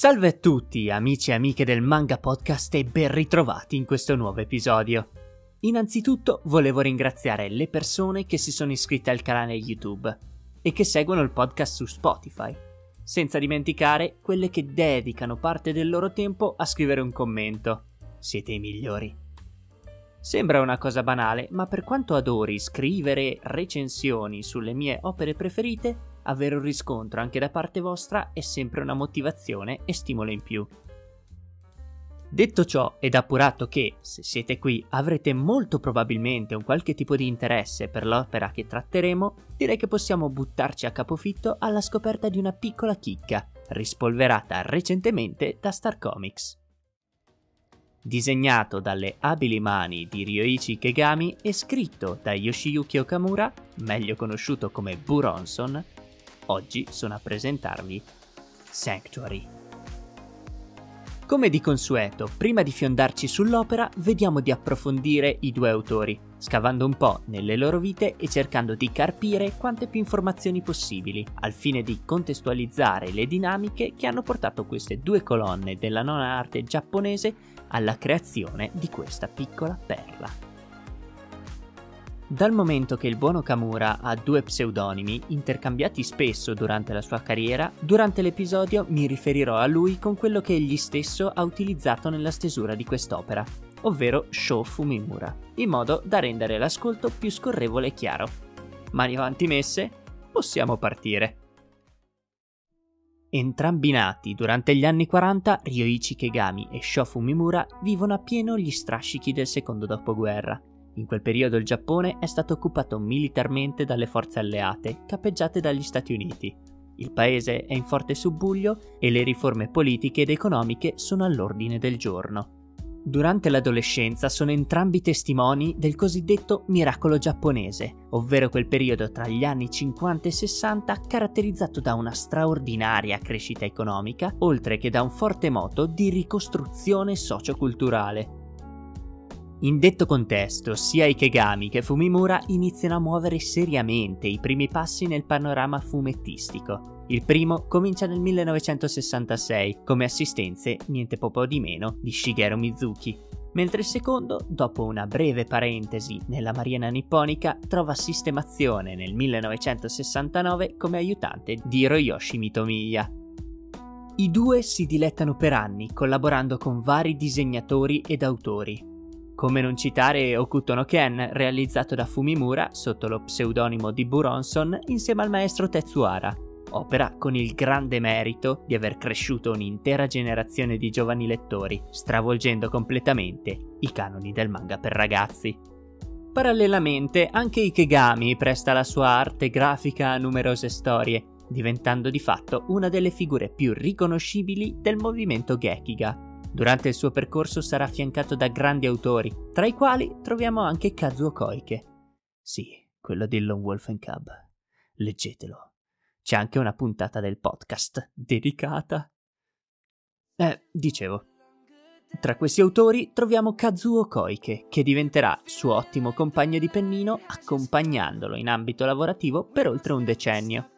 Salve a tutti amici e amiche del Manga Podcast e ben ritrovati in questo nuovo episodio. Innanzitutto volevo ringraziare le persone che si sono iscritte al canale YouTube e che seguono il podcast su Spotify, senza dimenticare quelle che dedicano parte del loro tempo a scrivere un commento. Siete i migliori. Sembra una cosa banale, ma per quanto adori scrivere recensioni sulle mie opere preferite, avere un riscontro anche da parte vostra è sempre una motivazione e stimolo in più. Detto ciò, ed appurato che, se siete qui, avrete molto probabilmente un qualche tipo di interesse per l'opera che tratteremo, direi che possiamo buttarci a capofitto alla scoperta di una piccola chicca, rispolverata recentemente da Star Comics. Disegnato dalle abili mani di Ryoichi Ikegami e scritto da Yoshiyuki Okamura, meglio conosciuto come Buronson, oggi sono a presentarvi Sanctuary. Come di consueto, prima di fiondarci sull'opera, vediamo di approfondire i due autori, scavando un po' nelle loro vite e cercando di carpire quante più informazioni possibili, al fine di contestualizzare le dinamiche che hanno portato queste due colonne della nona arte giapponese alla creazione di questa piccola perla. Dal momento che il buon Okamura ha due pseudonimi, intercambiati spesso durante la sua carriera, durante l'episodio mi riferirò a lui con quello che egli stesso ha utilizzato nella stesura di quest'opera, ovvero Sho Fumimura, in modo da rendere l'ascolto più scorrevole e chiaro. Mani avanti messe, possiamo partire. Entrambi nati durante gli anni 40, Ryoichi Ikegami e Sho Fumimura vivono appieno gli strascichi del secondo dopoguerra. In quel periodo il Giappone è stato occupato militarmente dalle forze alleate, capeggiate dagli Stati Uniti. Il paese è in forte subbuglio e le riforme politiche ed economiche sono all'ordine del giorno. Durante l'adolescenza sono entrambi testimoni del cosiddetto miracolo giapponese, ovvero quel periodo tra gli anni 50 e 60 caratterizzato da una straordinaria crescita economica, oltre che da un forte moto di ricostruzione socioculturale. In detto contesto, sia Ikegami che Fumimura iniziano a muovere seriamente i primi passi nel panorama fumettistico. Il primo comincia nel 1966, come assistenze niente poco di meno di Shigeru Mizuki, mentre il secondo, dopo una breve parentesi nella Marina Nipponica, trova sistemazione nel 1969 come aiutante di Royoshi Mitomiya. I due si dilettano per anni collaborando con vari disegnatori ed autori. Come non citare Hokuto no Ken, realizzato da Fumimura sotto lo pseudonimo di Buronson insieme al maestro Tetsuhara, opera con il grande merito di aver cresciuto un'intera generazione di giovani lettori, stravolgendo completamente i canoni del manga per ragazzi. Parallelamente, anche Ikegami presta la sua arte grafica a numerose storie, diventando di fatto una delle figure più riconoscibili del movimento Gekiga. Durante il suo percorso sarà affiancato da grandi autori, tra i quali troviamo anche Kazuo Koike. Sì, quello di Lone Wolf and Cub. Leggetelo. C'è anche una puntata del podcast dedicata. Dicevo. Tra questi autori troviamo Kazuo Koike, che diventerà suo ottimo compagno di pennino accompagnandolo in ambito lavorativo per oltre un decennio.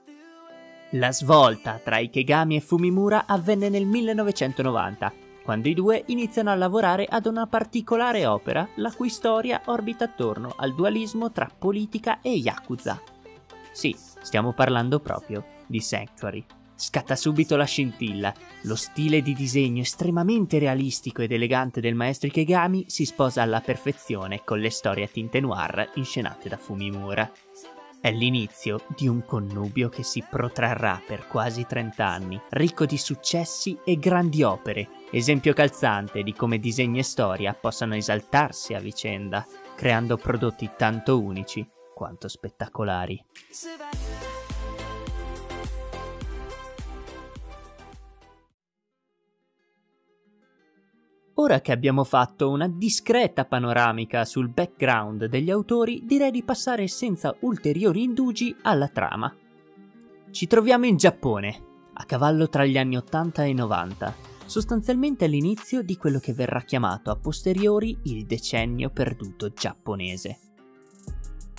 La svolta tra Ikegami e Fumimura avvenne nel 1990, quando i due iniziano a lavorare ad una particolare opera, la cui storia orbita attorno al dualismo tra politica e Yakuza. Sì, stiamo parlando proprio di Sanctuary. Scatta subito la scintilla, lo stile di disegno estremamente realistico ed elegante del maestro Ikegami si sposa alla perfezione con le storie a tinte noir inscenate da Fumimura. È l'inizio di un connubio che si protrarrà per quasi 30 anni, ricco di successi e grandi opere, esempio calzante di come disegno e storia possano esaltarsi a vicenda, creando prodotti tanto unici quanto spettacolari. Ora che abbiamo fatto una discreta panoramica sul background degli autori, direi di passare senza ulteriori indugi alla trama. Ci troviamo in Giappone, a cavallo tra gli anni 80 e 90, sostanzialmente all'inizio di quello che verrà chiamato a posteriori il decennio perduto giapponese.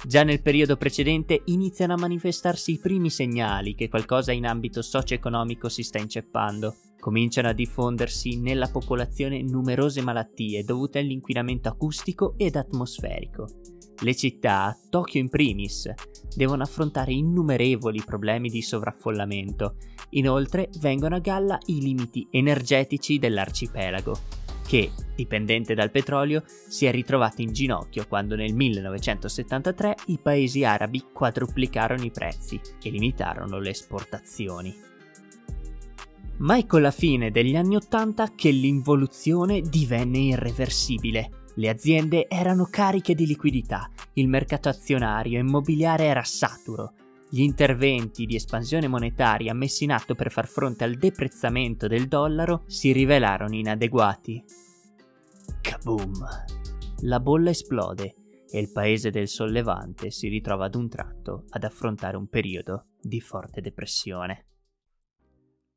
Già nel periodo precedente iniziano a manifestarsi i primi segnali che qualcosa in ambito socio-economico si sta inceppando. Cominciano a diffondersi nella popolazione numerose malattie dovute all'inquinamento acustico ed atmosferico. Le città, Tokyo in primis, devono affrontare innumerevoli problemi di sovraffollamento. Inoltre vengono a galla i limiti energetici dell'arcipelago, che, dipendente dal petrolio, si è ritrovato in ginocchio quando nel 1973 i paesi arabi quadruplicarono i prezzi e limitarono le esportazioni. Ma è con la fine degli anni '80 che l'involuzione divenne irreversibile. Le aziende erano cariche di liquidità, il mercato azionario e immobiliare era saturo. Gli interventi di espansione monetaria messi in atto per far fronte al deprezzamento del dollaro si rivelarono inadeguati. Kaboom! La bolla esplode e il paese del Sol Levante si ritrova ad un tratto ad affrontare un periodo di forte depressione.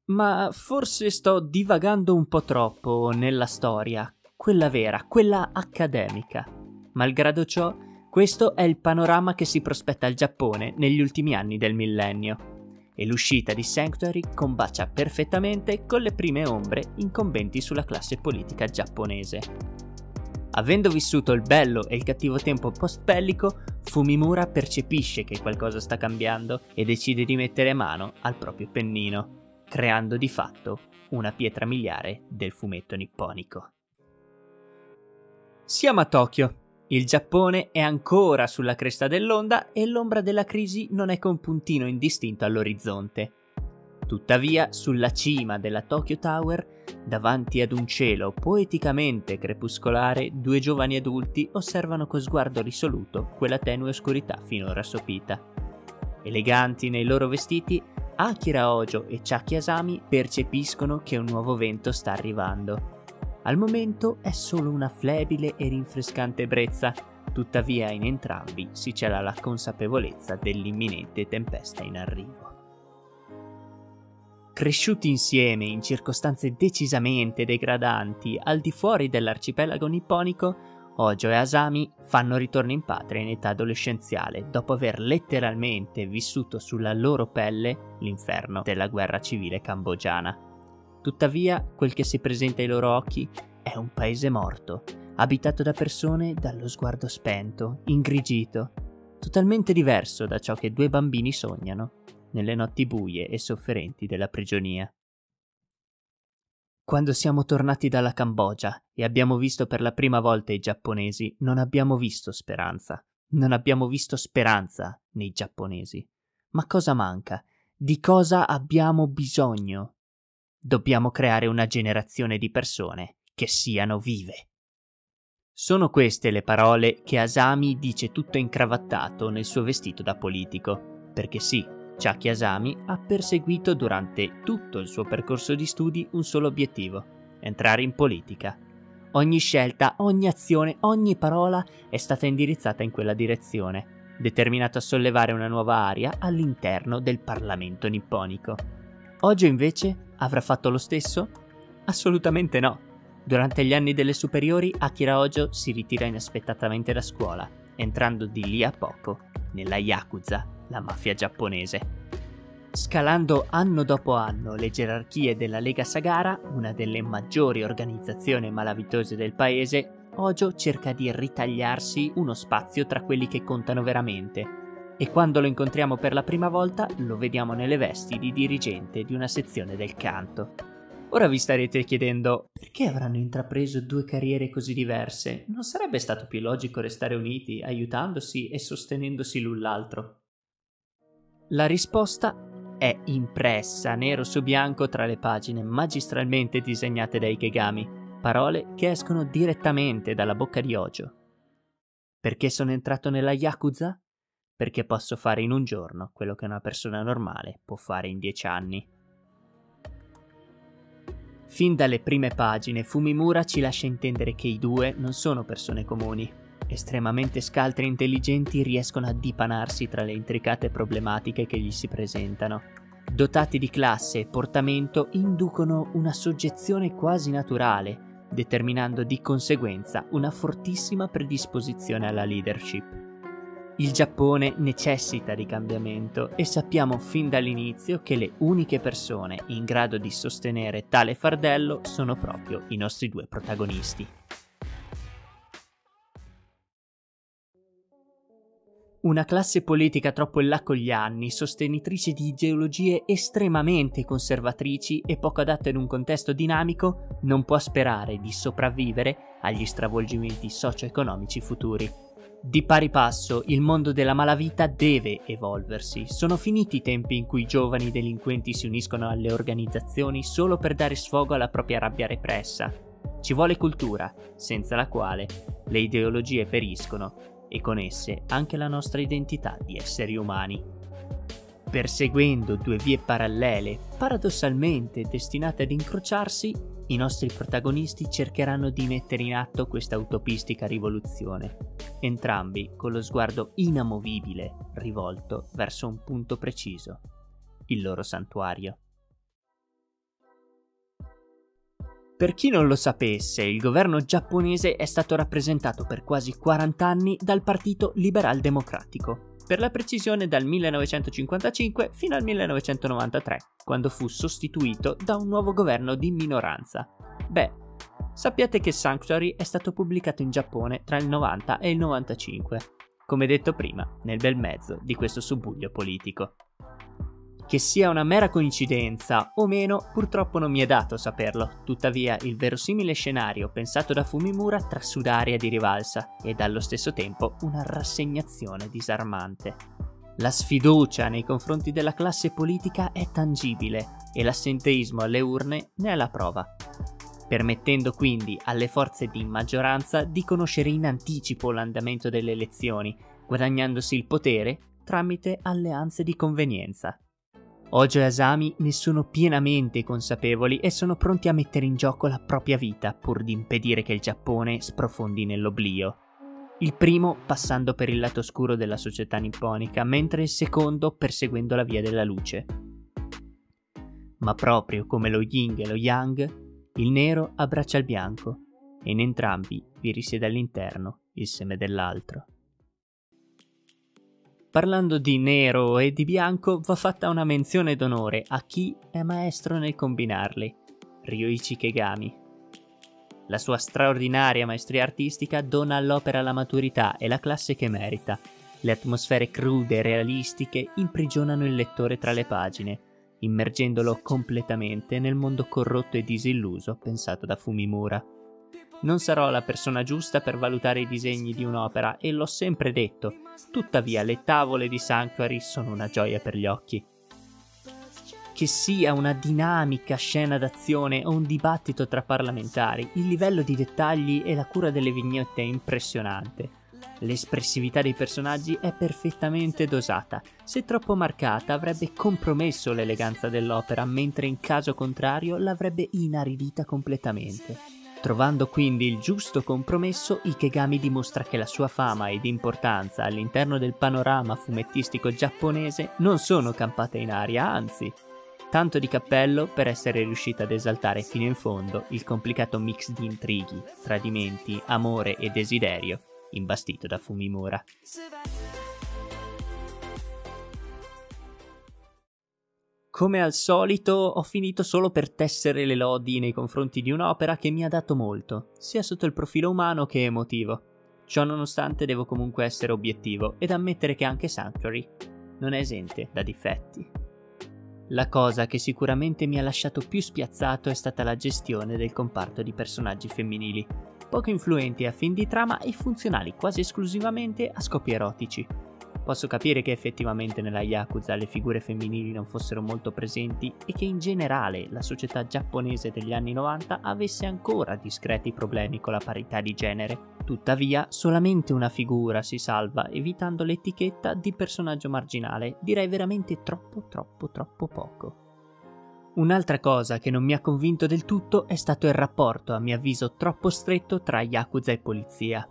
Ma forse sto divagando un po' troppo nella storia, quella vera, quella accademica. Malgrado ciò, questo è il panorama che si prospetta al Giappone negli ultimi anni del millennio, e l'uscita di Sanctuary combacia perfettamente con le prime ombre incombenti sulla classe politica giapponese. Avendo vissuto il bello e il cattivo tempo post-bellico, Fumimura percepisce che qualcosa sta cambiando e decide di mettere mano al proprio pennino, creando di fatto una pietra miliare del fumetto nipponico. Siamo a Tokyo. Il Giappone è ancora sulla cresta dell'onda e l'ombra della crisi non è che un puntino indistinto all'orizzonte. Tuttavia, sulla cima della Tokyo Tower, davanti ad un cielo poeticamente crepuscolare, due giovani adulti osservano con sguardo risoluto quella tenue oscurità finora sopita. Eleganti nei loro vestiti, Akira Ojo e Chaki Asami percepiscono che un nuovo vento sta arrivando. Al momento è solo una flebile e rinfrescante brezza, tuttavia in entrambi si cela la consapevolezza dell'imminente tempesta in arrivo. Cresciuti insieme in circostanze decisamente degradanti al di fuori dell'arcipelago nipponico, Ojo e Asami fanno ritorno in patria in età adolescenziale dopo aver letteralmente vissuto sulla loro pelle l'inferno della guerra civile cambogiana. Tuttavia, quel che si presenta ai loro occhi è un paese morto, abitato da persone dallo sguardo spento, ingrigito, totalmente diverso da ciò che due bambini sognano nelle notti buie e sofferenti della prigionia. Quando siamo tornati dalla Cambogia e abbiamo visto per la prima volta i giapponesi, non abbiamo visto speranza. Non abbiamo visto speranza nei giapponesi. Ma cosa manca? Di cosa abbiamo bisogno? Dobbiamo creare una generazione di persone che siano vive. Sono queste le parole che Asami dice tutto incravattato nel suo vestito da politico, perché sì, Chaki Asami ha perseguito durante tutto il suo percorso di studi un solo obiettivo: entrare in politica. Ogni scelta, ogni azione, ogni parola è stata indirizzata in quella direzione, determinato a sollevare una nuova aria all'interno del Parlamento nipponico. Ojo invece avrà fatto lo stesso? Assolutamente no. Durante gli anni delle superiori Akira Ojo si ritira inaspettatamente da scuola, entrando di lì a poco nella Yakuza, la mafia giapponese. Scalando anno dopo anno le gerarchie della Lega Sagara, una delle maggiori organizzazioni malavitose del paese, Ojo cerca di ritagliarsi uno spazio tra quelli che contano veramente. E quando lo incontriamo per la prima volta lo vediamo nelle vesti di dirigente di una sezione del canto. Ora vi starete chiedendo: perché avranno intrapreso due carriere così diverse? Non sarebbe stato più logico restare uniti, aiutandosi e sostenendosi l'un l'altro? La risposta è impressa nero su bianco tra le pagine magistralmente disegnate da Ikegami, parole che escono direttamente dalla bocca di Ojo. Perché sono entrato nella Yakuza? Perché posso fare in un giorno quello che una persona normale può fare in 10 anni. Fin dalle prime pagine Fumimura ci lascia intendere che i due non sono persone comuni. Estremamente scaltri e intelligenti, riescono a dipanarsi tra le intricate problematiche che gli si presentano. Dotati di classe e portamento, inducono una soggezione quasi naturale, determinando di conseguenza una fortissima predisposizione alla leadership. Il Giappone necessita di cambiamento e sappiamo fin dall'inizio che le uniche persone in grado di sostenere tale fardello sono proprio i nostri due protagonisti. Una classe politica troppo in là con gli anni, sostenitrice di ideologie estremamente conservatrici e poco adatta in un contesto dinamico, non può sperare di sopravvivere agli stravolgimenti socio-economici futuri. Di pari passo, il mondo della malavita deve evolversi. Sono finiti i tempi in cui i giovani delinquenti si uniscono alle organizzazioni solo per dare sfogo alla propria rabbia repressa. Ci vuole cultura, senza la quale le ideologie periscono e con esse anche la nostra identità di esseri umani. Perseguendo due vie parallele, paradossalmente destinate ad incrociarsi, i nostri protagonisti cercheranno di mettere in atto questa utopistica rivoluzione, entrambi con lo sguardo inamovibile rivolto verso un punto preciso, il loro santuario. Per chi non lo sapesse, il governo giapponese è stato rappresentato per quasi 40 anni dal Partito Liberal Democratico, per la precisione dal 1955 fino al 1993, quando fu sostituito da un nuovo governo di minoranza. Beh, sappiate che Sanctuary è stato pubblicato in Giappone tra il 90 e il 95, come detto prima, nel bel mezzo di questo subbuglio politico. Che sia una mera coincidenza o meno, purtroppo non mi è dato saperlo, tuttavia il verosimile scenario pensato da Fumimura trasuda aria di rivalsa ed allo stesso tempo una rassegnazione disarmante. La sfiducia nei confronti della classe politica è tangibile e l'assenteismo alle urne ne è la prova, permettendo quindi alle forze di maggioranza di conoscere in anticipo l'andamento delle elezioni, guadagnandosi il potere tramite alleanze di convenienza. Ojo e Asami ne sono pienamente consapevoli e sono pronti a mettere in gioco la propria vita pur di impedire che il Giappone sprofondi nell'oblio. Il primo passando per il lato oscuro della società nipponica, mentre il secondo perseguendo la via della luce. Ma proprio come lo yin e lo yang, il nero abbraccia il bianco e in entrambi vi risiede all'interno il seme dell'altro. Parlando di nero e di bianco, va fatta una menzione d'onore a chi è maestro nel combinarli, Ryoichi Ikegami. La sua straordinaria maestria artistica dona all'opera la maturità e la classe che merita. Le atmosfere crude e realistiche imprigionano il lettore tra le pagine, immergendolo completamente nel mondo corrotto e disilluso pensato da Fumimura. Non sarò la persona giusta per valutare i disegni di un'opera e l'ho sempre detto, tuttavia le tavole di Sanctuary sono una gioia per gli occhi. Che sia una dinamica scena d'azione o un dibattito tra parlamentari, il livello di dettagli e la cura delle vignette è impressionante. L'espressività dei personaggi è perfettamente dosata, se troppo marcata avrebbe compromesso l'eleganza dell'opera, mentre in caso contrario l'avrebbe inaridita completamente. Trovando quindi il giusto compromesso, Ikegami dimostra che la sua fama ed importanza all'interno del panorama fumettistico giapponese non sono campate in aria, anzi, tanto di cappello per essere riuscita ad esaltare fino in fondo il complicato mix di intrighi, tradimenti, amore e desiderio imbastito da Fumimura. Come al solito ho finito solo per tessere le lodi nei confronti di un'opera che mi ha dato molto, sia sotto il profilo umano che emotivo. Ciò nonostante devo comunque essere obiettivo ed ammettere che anche Sanctuary non è esente da difetti. La cosa che sicuramente mi ha lasciato più spiazzato è stata la gestione del comparto di personaggi femminili, poco influenti a fin di trama e funzionali quasi esclusivamente a scopi erotici. Posso capire che effettivamente nella Yakuza le figure femminili non fossero molto presenti e che in generale la società giapponese degli anni 90 avesse ancora discreti problemi con la parità di genere. Tuttavia, solamente una figura si salva, evitando l'etichetta di personaggio marginale, direi veramente troppo poco. Un'altra cosa che non mi ha convinto del tutto è stato il rapporto, a mio avviso troppo stretto, tra Yakuza e polizia.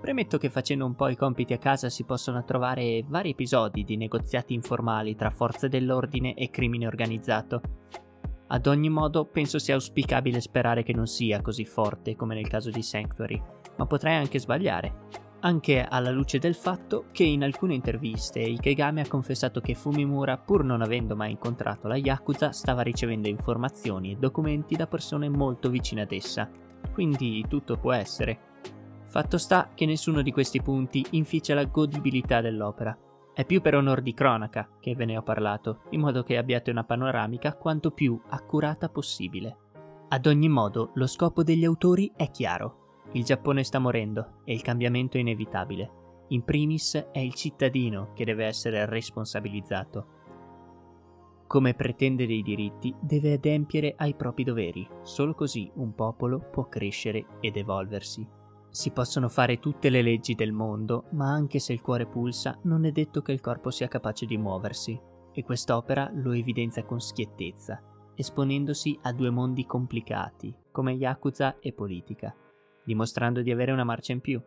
Premetto che facendo un po' i compiti a casa si possono trovare vari episodi di negoziati informali tra forze dell'ordine e crimine organizzato. Ad ogni modo, penso sia auspicabile sperare che non sia così forte come nel caso di Sanctuary, ma potrei anche sbagliare. anche alla luce del fatto che in alcune interviste Ikegami ha confessato che Fumimura, pur non avendo mai incontrato la Yakuza, stava ricevendo informazioni e documenti da persone molto vicine ad essa, quindi tutto può essere. Fatto sta che nessuno di questi punti inficia la godibilità dell'opera. È più per onor di cronaca che ve ne ho parlato, in modo che abbiate una panoramica quanto più accurata possibile. Ad ogni modo, lo scopo degli autori è chiaro. Il Giappone sta morendo e il cambiamento è inevitabile. In primis è il cittadino che deve essere responsabilizzato. Come pretende dei diritti, deve adempiere ai propri doveri. Solo così un popolo può crescere ed evolversi. Si possono fare tutte le leggi del mondo, ma anche se il cuore pulsa, non è detto che il corpo sia capace di muoversi. E quest'opera lo evidenzia con schiettezza, esponendosi a due mondi complicati, come Yakuza e politica, dimostrando di avere una marcia in più,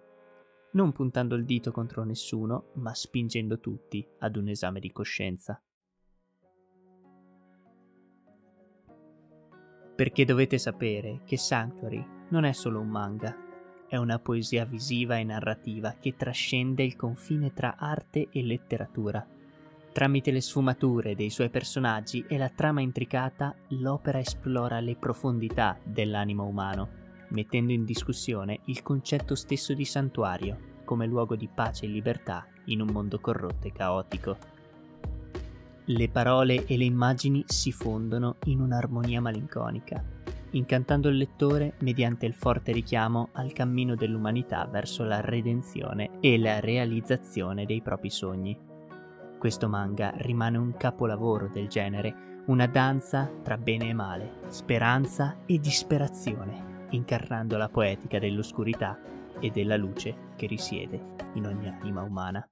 non puntando il dito contro nessuno, ma spingendo tutti ad un esame di coscienza. Perché dovete sapere che Sanctuary non è solo un manga, è una poesia visiva e narrativa che trascende il confine tra arte e letteratura. Tramite le sfumature dei suoi personaggi e la trama intricata, l'opera esplora le profondità dell'animo umano, mettendo in discussione il concetto stesso di santuario come luogo di pace e libertà in un mondo corrotto e caotico. Le parole e le immagini si fondono in un'armonia malinconica, incantando il lettore mediante il forte richiamo al cammino dell'umanità verso la redenzione e la realizzazione dei propri sogni. Questo manga rimane un capolavoro del genere, una danza tra bene e male, speranza e disperazione, incarnando la poetica dell'oscurità e della luce che risiede in ogni anima umana.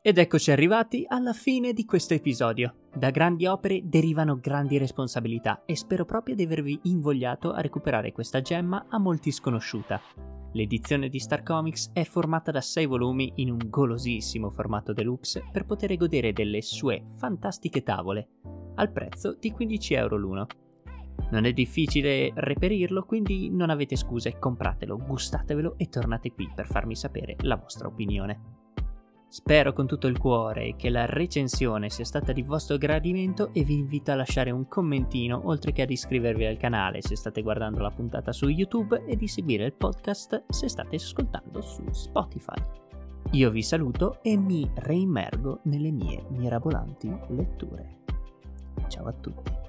Ed eccoci arrivati alla fine di questo episodio. Da grandi opere derivano grandi responsabilità e spero proprio di avervi invogliato a recuperare questa gemma a molti sconosciuta. L'edizione di Star Comics è formata da 6 volumi in un golosissimo formato deluxe per poter godere delle sue fantastiche tavole, al prezzo di €15 l'uno. Non è difficile reperirlo, quindi non avete scuse, compratelo, gustatevelo e tornate qui per farmi sapere la vostra opinione. Spero con tutto il cuore che la recensione sia stata di vostro gradimento e vi invito a lasciare un commentino, oltre che ad iscrivervi al canale se state guardando la puntata su YouTube e di seguire il podcast se state ascoltando su Spotify. Io vi saluto e mi reimmergo nelle mie mirabolanti letture. Ciao a tutti.